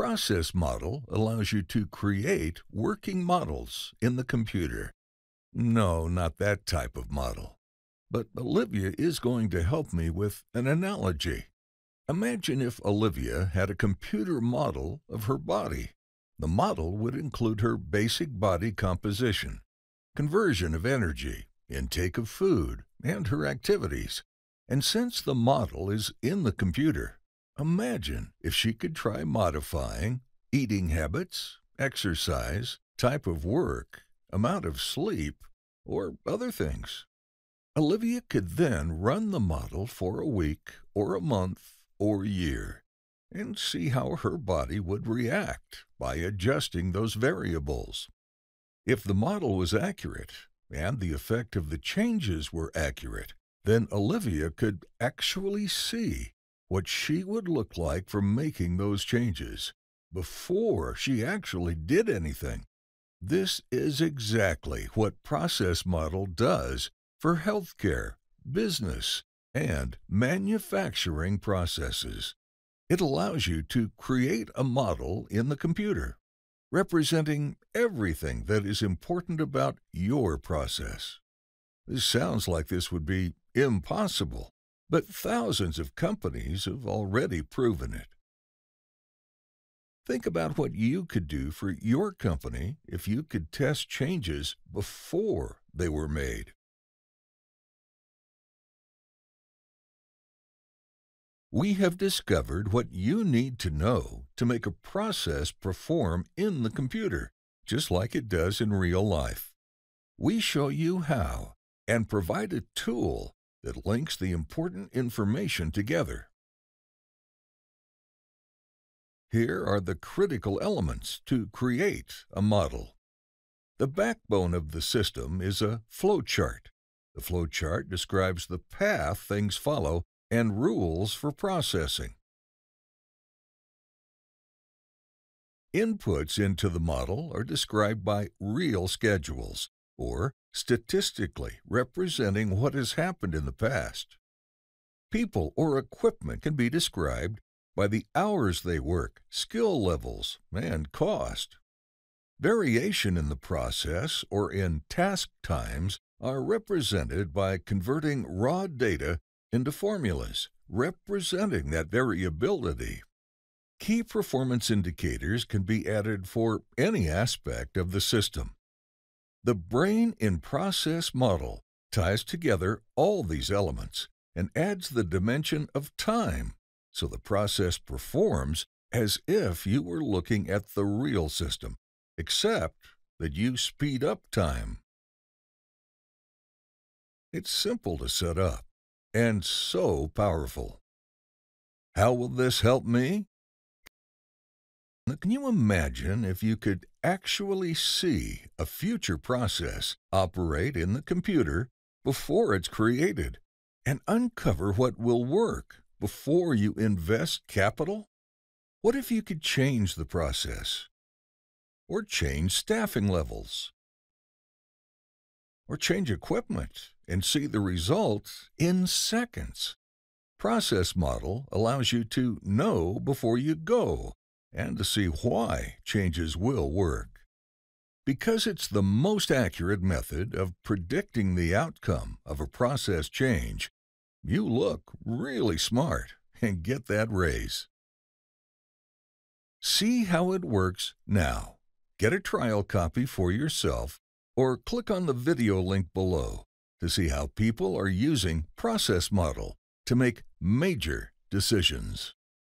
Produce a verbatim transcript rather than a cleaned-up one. Process model allows you to create working models in the computer. No, not that type of model. But Olivia is going to help me with an analogy. Imagine if Olivia had a computer model of her body. The model would include her basic body composition, conversion of energy, intake of food, and her activities. And since the model is in the computer, imagine if she could try modifying eating habits, exercise, type of work, amount of sleep, or other things. Olivia could then run the model for a week or a month or year and see how her body would react by adjusting those variables. If the model was accurate and the effect of the changes were accurate, then Olivia could actually see what she would look like from making those changes before she actually did anything. This is exactly what ProcessModel does for healthcare, business, and manufacturing processes. It allows you to create a model in the computer, representing everything that is important about your process. This sounds like this would be impossible, but thousands of companies have already proven it. Think about what you could do for your company if you could test changes before they were made. We have discovered what you need to know to make a process perform in the computer, just like it does in real life. We show you how and provide a tool that links the important information together. Here are the critical elements to create a model. The backbone of the system is a flowchart. The flowchart describes the path things follow and rules for processing. Inputs into the model are described by real schedules, or statistically representing what has happened in the past. People or equipment can be described by the hours they work, skill levels, and cost. Variation in the process or in task times are represented by converting raw data into formulas, representing that variability. Key performance indicators can be added for any aspect of the system. The brain in ProcessModel ties together all these elements and adds the dimension of time, so the process performs as if you were looking at the real system, except that you speed up time. It's simple to set up and so powerful. How will this help me? Can you imagine if you could actually see a future process operate in the computer before it's created and uncover what will work before you invest capital? What if you could change the process, or change staffing levels, or change equipment and see the results in seconds? ProcessModel allows you to know before you go, and to see why changes will work. Because it's the most accurate method of predicting the outcome of a process change, you look really smart and get that raise. See how it works now. Get a trial copy for yourself or click on the video link below to see how people are using ProcessModel to make major decisions.